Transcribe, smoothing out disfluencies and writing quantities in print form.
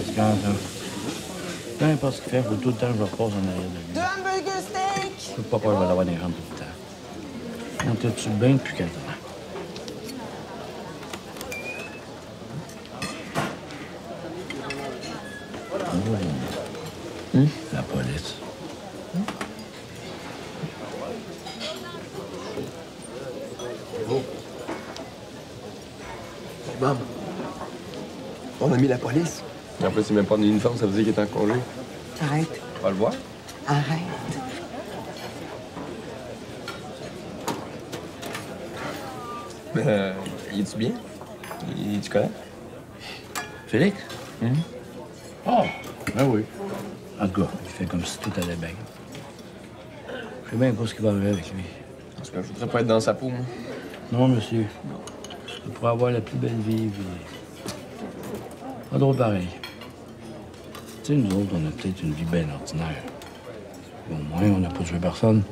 fatigant, là. Peu importe ce qu'il fait, faut tout le temps que je repose en arrière de lui. Deux hamburger steak! Je sais pas pourquoi je vais l'avoir des jambes tout le temps. On était-tu bien depuis 4 ans? Mmh. Mmh. La police. Maman, on a mis la police. En plus, c'est même pas en uniforme, ça veut dire qu'il est en congé. Arrête. On va le voir. Arrête. Il est-tu bien? Il est-tu correct? Félix? Ah, ben oui. En tout cas, il fait comme si tout allait bien. Je sais bien pas ce qui va arriver avec lui. En tout cas, je voudrais pas être dans sa peau, moi. Non, monsieur. Non. Il pourrait avoir la plus belle vie, puis... Pas drôle pareil. Tu sais, nous autres, on a peut-être une vie bien ordinaire. Au moins, on n'a pas tué personne.